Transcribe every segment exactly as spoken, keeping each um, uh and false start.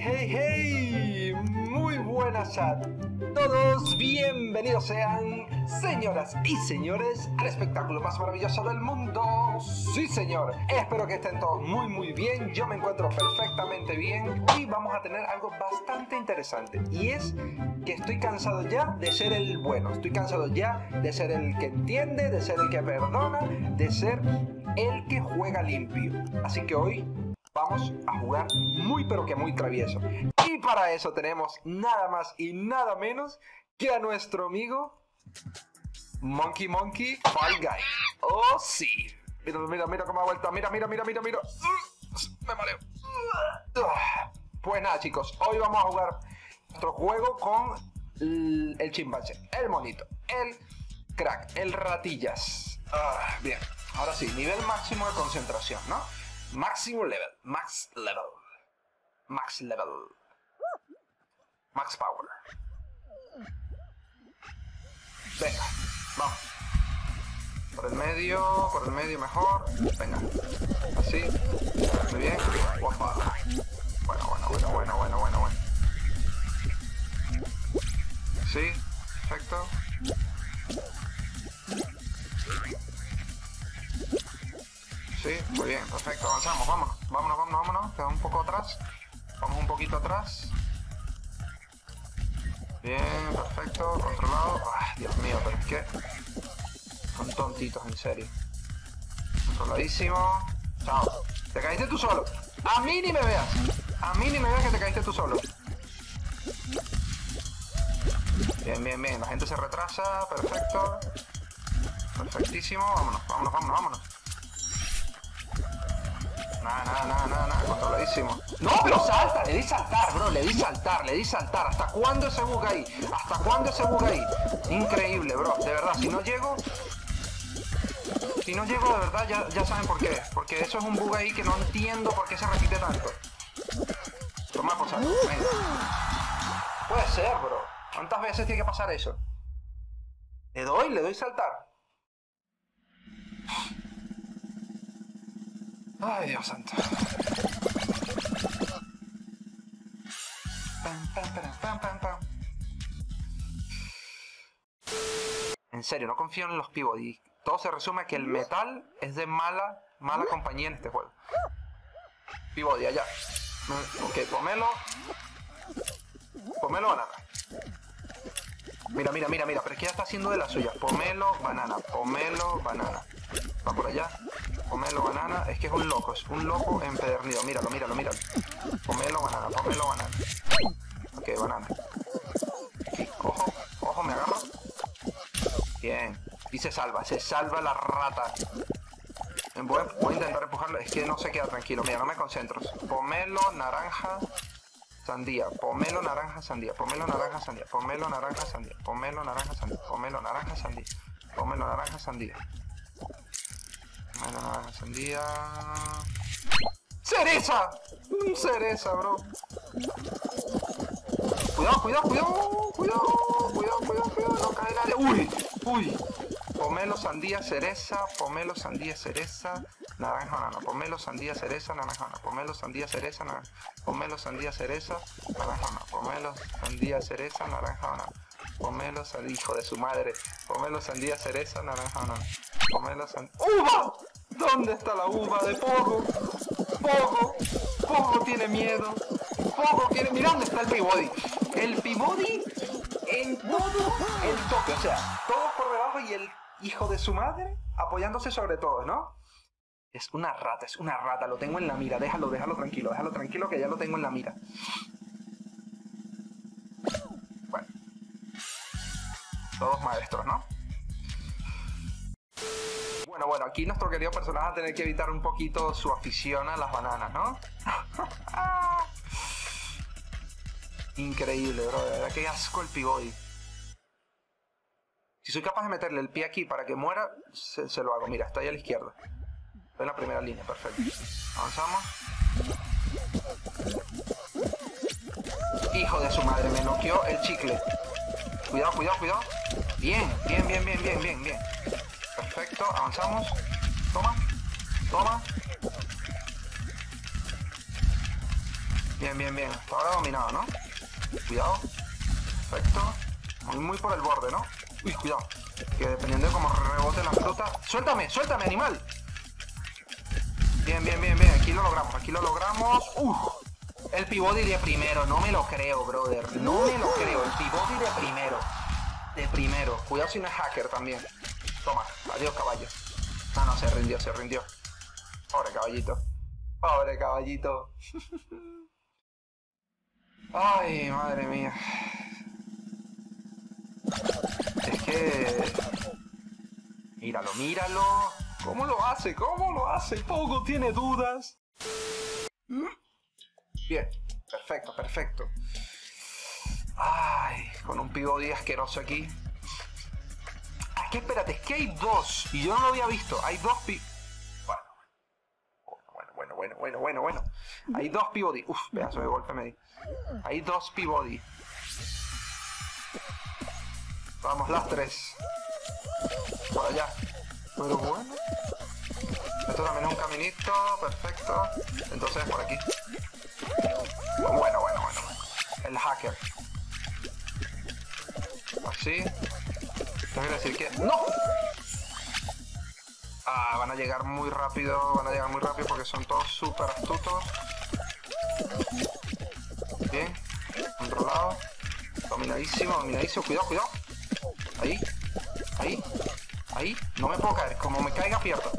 Hey, hey, muy buenas a todos, bienvenidos sean, señoras y señores, al espectáculo más maravilloso del mundo. Sí, señor, espero que estén todos muy muy bien. Yo me encuentro perfectamente bien. Hoy vamos a tener algo bastante interesante, y es que estoy cansado ya de ser el bueno. Estoy cansado ya de ser el que entiende, de ser el que perdona, de ser el que juega limpio. Así que hoy vamos a jugar muy pero que muy travieso. Y para eso tenemos nada más y nada menos que a nuestro amigo Monkey Monkey Fall Guy. Oh sí. Mira, mira, mira cómo ha vuelto. Mira, mira, mira, mira, mira. Me mareo. Pues nada, chicos, hoy vamos a jugar nuestro juego con el chimpancé, el monito, el crack, el ratillas. Ah, bien, ahora sí, nivel máximo de concentración, ¿no? Máximo level, max level, max level, max power. Venga, vamos. Por el medio, por el medio mejor. Venga, así. Muy bien. Guapa. Bueno, bueno, bueno, bueno, bueno, bueno, bueno. Sí, perfecto. Sí, muy bien, perfecto, avanzamos, vámonos, vámonos, vámonos, vámonos, quedamos un poco atrás, vamos un poquito atrás. Bien, perfecto, controlado. Ah, Dios mío, pero es que son tontitos, en serio. Controladísimo. Chao, te caíste tú solo. A mí ni me veas, a mí ni me veas que te caíste tú solo. Bien, bien, bien, la gente se retrasa, perfecto. Perfectísimo, vámonos, vámonos, vámonos, vámonos. Nada, nada, nada, nada, nah, controladísimo. No, pero salta, le di saltar, bro, le di saltar, le di saltar. ¿Hasta cuándo se buga ahí? ¿Hasta cuándo se buga ahí? Increíble, bro, de verdad, si no llego... Si no llego, de verdad, ya, ya saben por qué. Porque eso es un bug ahí que no entiendo por qué se repite tanto. Toma por salto, venga. Puede ser, bro. ¿Cuántas veces tiene que pasar eso? Le doy, le doy saltar. Ay, Dios santo. Pam, pam, pam, pam, pam. En serio, no confío en los pivots. Y todo se resume a que el metal es de mala, mala compañía en este juego. Pivot, allá. Ok, pomelo. Pomelo, banana. Mira, mira, mira, mira. Pero es que ya está haciendo de la suya. Pomelo, banana. Pomelo, banana. Va por allá. Pomelo, banana, es que es un loco, es un loco empedernido, míralo, míralo, míralo. Pomelo, banana, pomelo, banana. Ok, banana. Aquí, ojo, ojo, me agarro. Bien, y se salva, se salva la rata. Voy a, voy a intentar empujarlo, es que no se queda tranquilo, mira, no me concentro. Pomelo, naranja, sandía, pomelo, naranja, sandía, pomelo, naranja, sandía, pomelo, naranja, sandía, pomelo, naranja, sandía, pomelo, naranja, sandía, pomelo, naranja, sandía. Bueno, naranja, sandía... ¡Cereza! ¡Un cereza, bro! ¡Cuidado, cuidado, cuidado! ¡Cuidado, cuidado, cuidado! cuidado ¡No cae nadie! ¡Uy! ¡Uy! Pomelo, sandía, cereza, pomelo, sandía, cereza, naranja, banana, pomelo, sandía, cereza, naranja, banana, pomelo, sandía, cereza, naranja, pomelo, sandía, cereza, naranja, banana, pomelo, sandía, cereza, naranja, banana, pomelo, sandía, hijo de su madre, pomelo, sandía, cereza, naranja, banana. Pomelo, sandía... ¡Uva! ¿Dónde está la uva de Pogo? Pogo, Pogo tiene miedo. Pogo tiene... Mira dónde está el Peabody. El Peabody en todo el toque. O sea, todo por debajo y el hijo de su madre apoyándose sobre todo, ¿no? Es una rata, es una rata. Lo tengo en la mira. Déjalo, déjalo tranquilo. Déjalo tranquilo que ya lo tengo en la mira. Bueno. Todos maestros, ¿no? Bueno, bueno, aquí nuestro querido personaje va a tener que evitar un poquito su afición a las bananas, ¿no? Increíble, bro, de verdad que asco el Peabody. Si soy capaz de meterle el pie aquí para que muera, se, se lo hago. Mira, está ahí a la izquierda. Estoy en la primera línea, perfecto. Avanzamos. Hijo de su madre, me noqueó el chicle. Cuidado, cuidado, cuidado. Bien, bien, bien, bien, bien, bien, bien. Perfecto, avanzamos. Toma, toma. Bien, bien, bien. Hasta ahora dominado, ¿no? Cuidado. Perfecto. Muy, muy por el borde, ¿no? Uy, cuidado. Que dependiendo de cómo rebote la fruta... ¡Suéltame, suéltame, animal! Bien, bien, bien, bien. Aquí lo logramos, aquí lo logramos. ¡Uf! El pivot iría primero. No me lo creo, brother. No me lo creo. El pivot iría primero. De primero. Cuidado si no es hacker también. Toma. Adiós, caballo. No, no, se rindió, se rindió. Pobre caballito. Pobre caballito. Ay, madre mía. Es que... Míralo, míralo. ¿Cómo lo hace? ¿Cómo lo hace? Poco tiene dudas. Bien. Perfecto, perfecto. Ay, con un pivot asqueroso aquí. Ah, es que espérate, es que hay dos. Y yo no lo había visto. Hay dos pi... Bueno, bueno, bueno, bueno, bueno, bueno, bueno. Hay dos pivot. Uf, pedazo de golpe me di. Hay dos pivot. Vamos, las tres. Por allá. Pero bueno. Esto también es un caminito. Perfecto. Entonces, por aquí. Bueno, bueno, bueno, bueno. El hacker. Así. Tengo que decir que... ¡No! Ah, van a llegar muy rápido. Van a llegar muy rápido porque son todos súper astutos. Bien. Controlado. Dominadísimo, dominadísimo. Cuidado, cuidado. Ahí, ahí, ahí. No me puedo caer. Como me caiga, pierdo.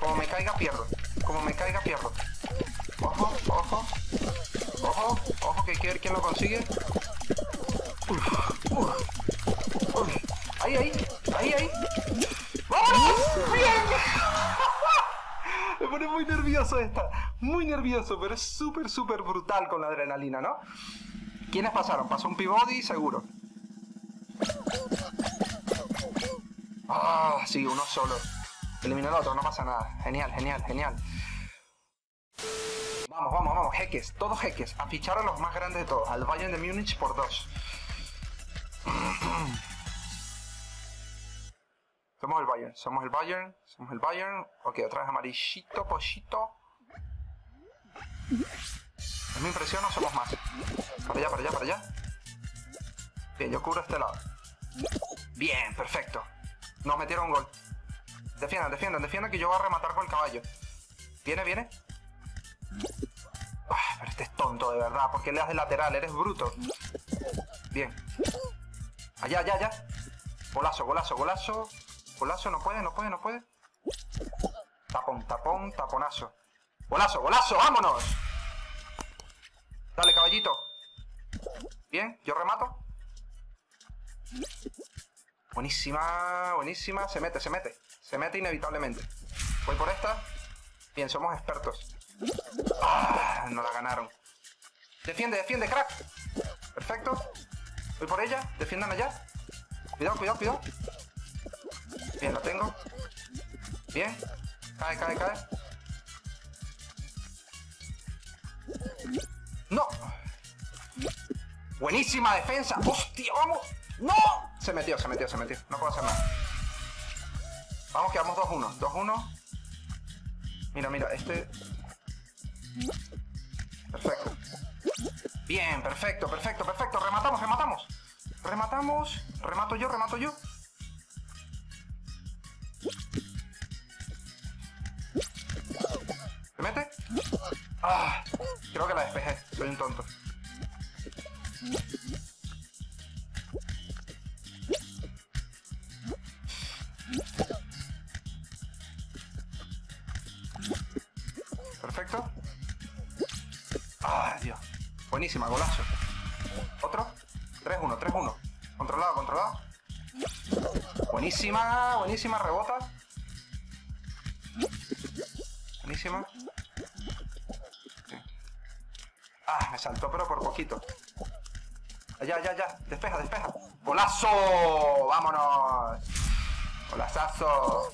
Como me caiga, pierdo. Como me caiga, pierdo. Ojo, ojo. Ojo, ojo, que hay que ver quién lo consigue. Uf, uf, uf. Ahí, ahí, ahí, ahí. ¡Vámonos! ¡Bien! Me pone muy nervioso esta. Muy nervioso, pero es súper, súper brutal con la adrenalina, ¿no? ¿Quiénes pasaron? Pasó un pivot seguro. Ah, sí, uno solo. Elimina el otro, no pasa nada. Genial, genial, genial. Vamos, vamos, vamos. Jeques, todos jeques. A fichar a los más grandes de todos. Al Bayern de Múnich por dos. Somos el Bayern, somos el Bayern, somos el Bayern. Ok, otra vez amarillito, pollito. Es mi impresión, no somos más. Para allá, para allá, para allá. Bien, yo cubro este lado. Bien, perfecto. Nos metieron un gol. Defiendan, defiendan, defiendan que yo voy a rematar con el caballo. Viene, viene. Ah, pero este es tonto, de verdad. ¿Por qué le das de lateral? Eres bruto. Bien. Allá, allá, allá. Golazo, golazo, golazo. Golazo, no puede, no puede, no puede. Tapón, tapón, taponazo. Golazo, golazo, vámonos. Dale, caballito. Bien, yo remato. Buenísima, buenísima. Se mete, se mete. Se mete inevitablemente. Voy por esta. Bien, somos expertos. Ah, no la ganaron. Defiende, defiende, crack. Perfecto. Voy por ella. Defiendan allá. Cuidado, cuidado, cuidado. Bien, la tengo. Bien. Cae, cae, cae. ¡No! Buenísima defensa. ¡Hostia, vamos! ¡No! Se metió, se metió, se metió. No puedo hacer nada. Vamos, que vamos dos uno. dos uno. Mira, mira, este... Perfecto. Bien, perfecto, perfecto, perfecto. Rematamos, rematamos. Rematamos. Remato yo, remato yo. ¿Se mete? Ah, creo que la despejé. Soy un tonto. Perfecto. Ah, Dios. Buenísima, golazo. Otro. tres uno, tres uno. Controlado, controlado. Buenísima, buenísima, rebota. Buenísima. Ah, me saltó, pero por poquito. Allá, allá, allá. Despeja, despeja. ¡Golazo! ¡Vámonos! ¡Golazazo!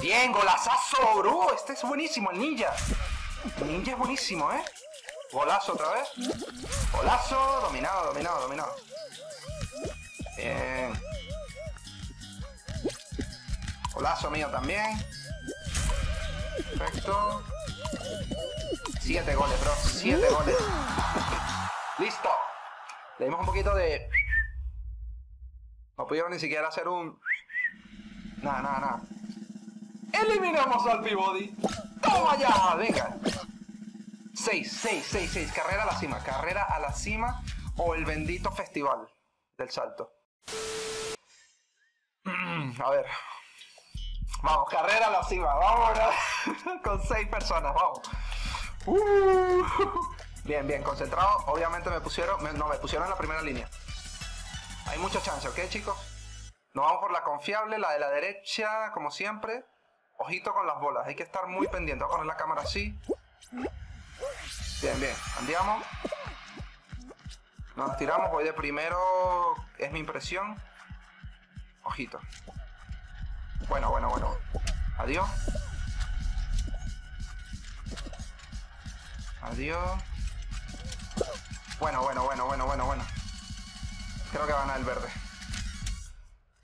¡Bien, golazazo, bro! Este es buenísimo, el ninja. El ninja es buenísimo, ¿eh? Golazo otra vez. Golazo, dominado, dominado, dominado. Bien. Golazo mío también. Perfecto. Siete goles, bro. Siete goles. Listo. Le dimos un poquito de... No pudieron ni siquiera hacer un... Nada, nada, nada. Eliminamos al Peabody. ¡Toma ya! Venga. seis, seis, seis, seis. Carrera a la cima. Carrera a la cima o el bendito festival del salto. Mm, a ver. Vamos, carrera a la cima. Vámonos. Con seis personas, vamos. Uh. Bien, bien, concentrado. Obviamente me pusieron... Me, no, me pusieron en la primera línea. Hay mucha chance, ¿ok, chicos? Nos vamos por la confiable, la de la derecha, como siempre. Ojito con las bolas, hay que estar muy pendiente. Voy a poner la cámara así. Bien, bien, andiamo. Nos tiramos, voy de primero, es mi impresión. Ojito. Bueno, bueno, bueno. Adiós. Adiós. Bueno, bueno, bueno, bueno, bueno, bueno. Creo que va a ganar el verde.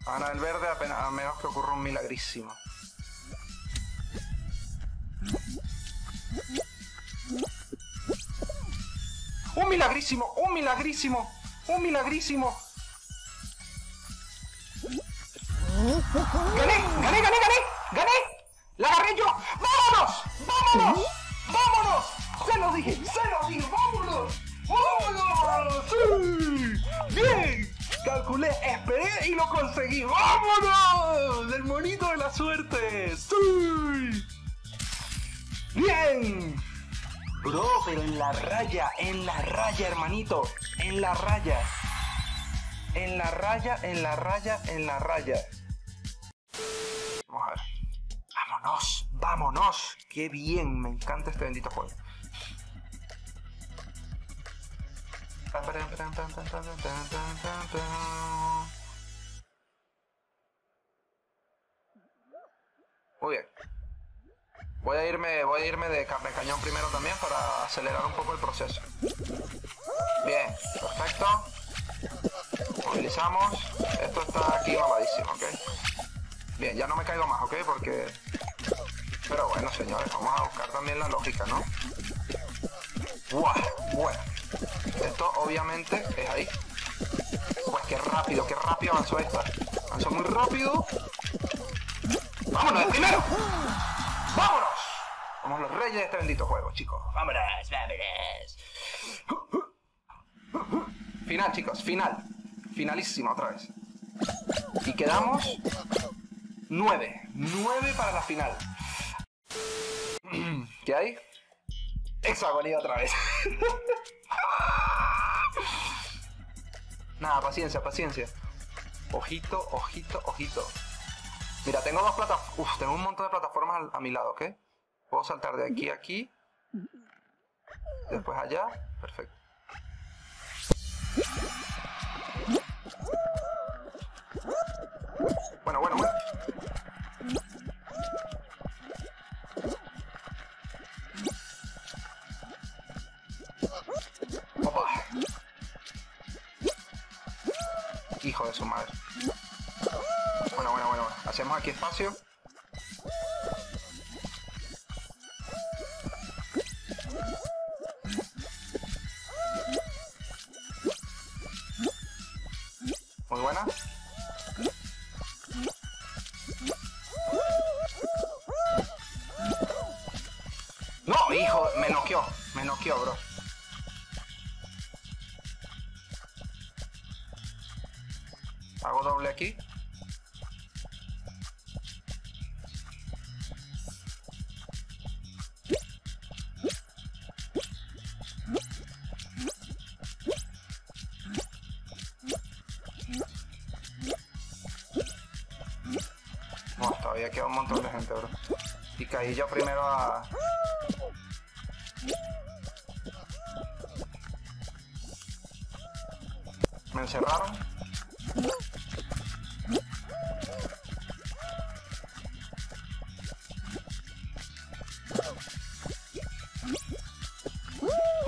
Va a ganar el verde apenas, a menos que ocurra un milagrísimo. Un milagrísimo, un milagrísimo, un milagrísimo. ¡Gané, gané, gané, gané! ¡Gané! ¡La agarré yo! ¡Vámonos! ¡Vámonos! ¡Vámonos! ¡Se lo dije! ¡Se lo dije! ¡Vámonos! ¡Vámonos! ¡Sí! ¡Bien! Calculé, esperé y lo conseguí. ¡Vámonos! ¡Del monito de la suerte! ¡Sí! ¡Bien! Bro, pero en la raya, en la raya, hermanito. En la raya. En la raya, en la raya, en la raya. Vamos a ver. ¡Vámonos! ¡Vámonos! ¡Qué bien! Me encanta este bendito juego. Muy bien. Voy a irme, voy a irme de carne cañón primero también para acelerar un poco el proceso. Bien, perfecto. Movilizamos. Esto está aquí mamadísimo, ¿ok? Bien, ya no me caigo más, ¿ok? Porque... Pero bueno, señores, vamos a buscar también la lógica, ¿no? ¡Guau! Bueno. Esto obviamente es ahí. Pues qué rápido, qué rápido avanzó esta. Avanzó muy rápido. ¡Vámonos de primero! ¡Vámonos! Somos los reyes de este bendito juego, chicos. ¡Vámonos, vámonos! Final, chicos, final. Finalísima otra vez. Y quedamos... nueve. nueve para la final. ¿Qué hay? Hexagonía otra vez. Nada, paciencia, paciencia. Ojito, ojito, ojito. Mira, tengo dos plataformas. Uf, tengo un montón de plataformas a mi lado, ¿ok? Puedo saltar de aquí a aquí. Después allá. Perfecto. Bueno, bueno, bueno. Hijo de su madre. Bueno, bueno, bueno. Hacemos aquí espacio. Muy buena. No, hijo. Me noqueó. Me noqueó, bro. Hago doble aquí. No, todavía queda un montón de gente, bro. Y caí yo primero a... Me encerraron.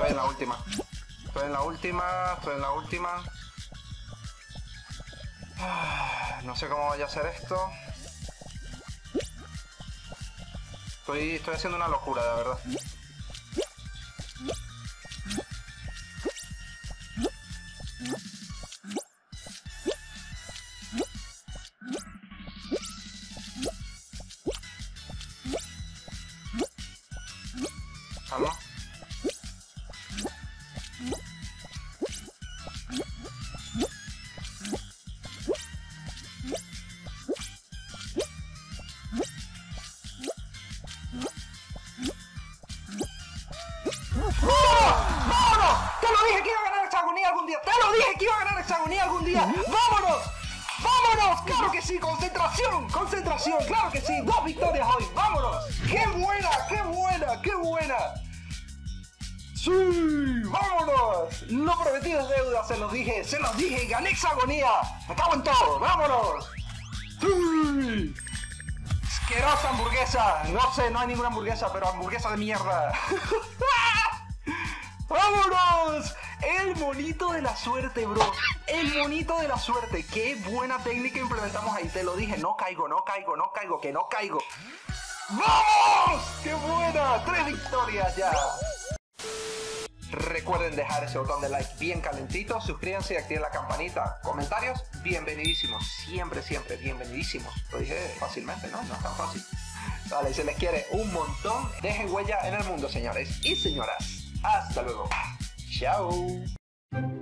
Estoy en la última. Estoy en la última. Estoy en la última. No sé cómo voy a hacer esto. Estoy, estoy haciendo una locura, la verdad. Vamos. ¡Claro que sí! ¡Dos victorias hoy! ¡Vámonos! ¡Qué buena! ¡Qué buena! ¡Qué buena! ¡Sí! ¡Vámonos! Lo prometido es deuda, se los dije, se los dije, gané Hexagonía. ¡Me cago en todo! ¡Vámonos! ¡Sí! ¡Asquerosa hamburguesa! No sé, no hay ninguna hamburguesa, pero hamburguesa de mierda. ¡Vámonos! El monito de la suerte, bro. El monito de la suerte. Qué buena técnica implementamos ahí. Te lo dije. No caigo, no caigo, no caigo, que no caigo. ¡Vamos! ¡Qué buena! Tres victorias ya. Recuerden dejar ese botón de like bien calentito. Suscríbanse y activen la campanita. Comentarios, bienvenidísimos. Siempre, siempre, bienvenidísimos. Lo dije fácilmente, ¿no? No es tan fácil. Vale, se les quiere un montón. Dejen huella en el mundo, señores y señoras. Hasta luego. Chao.